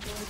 savage.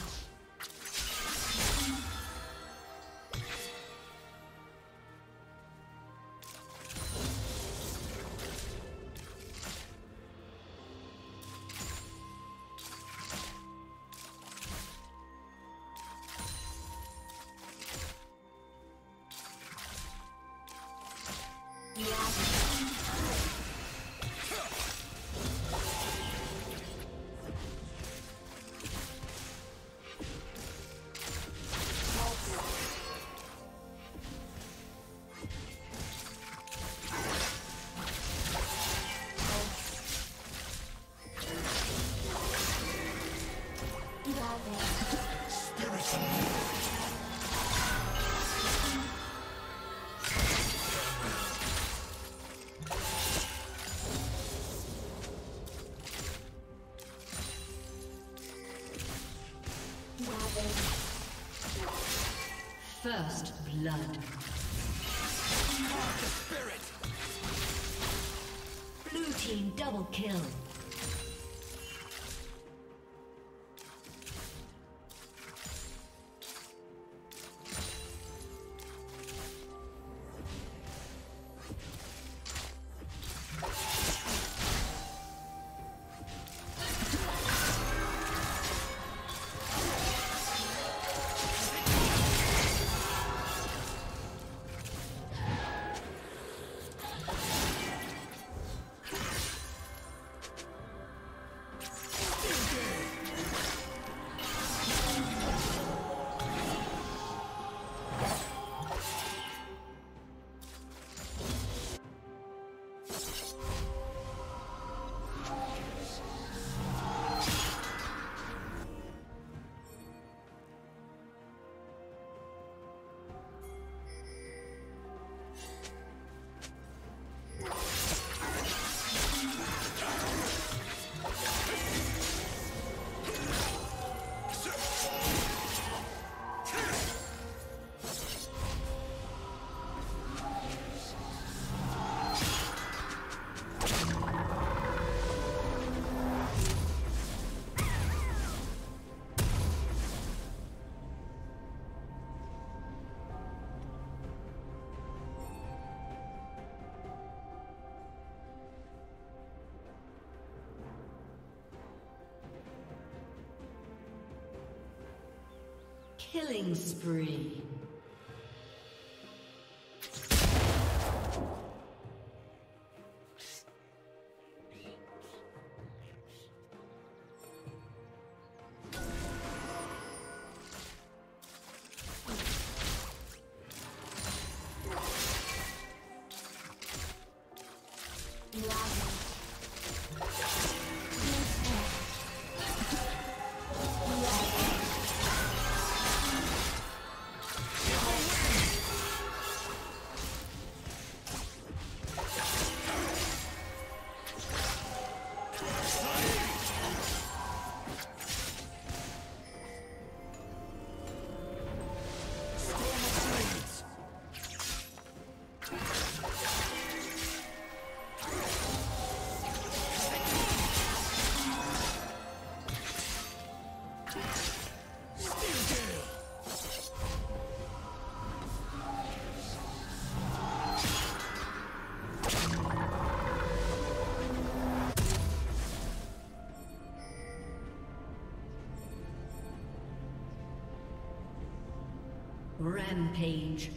First blood. The spirit. Blue team double kill. Killing spree. Rampage.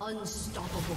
Unstoppable.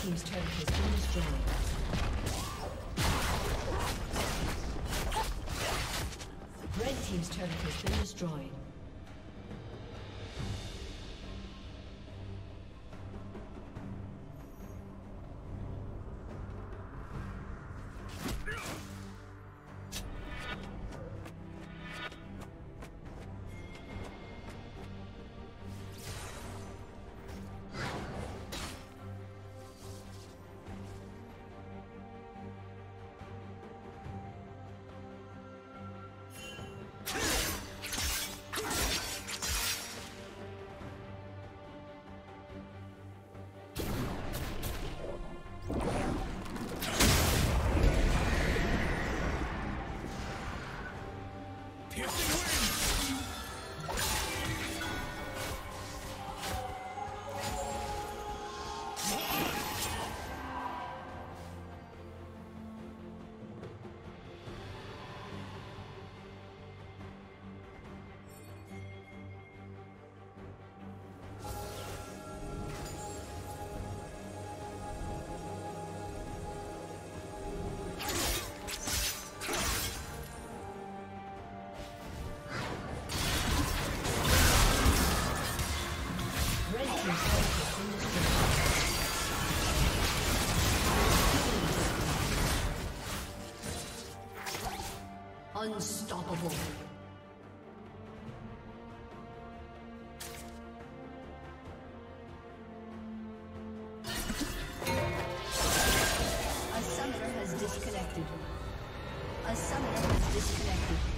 Team's turret has been destroyed. Red Team's turret has been destroyed. Unstoppable. A summoner has disconnected.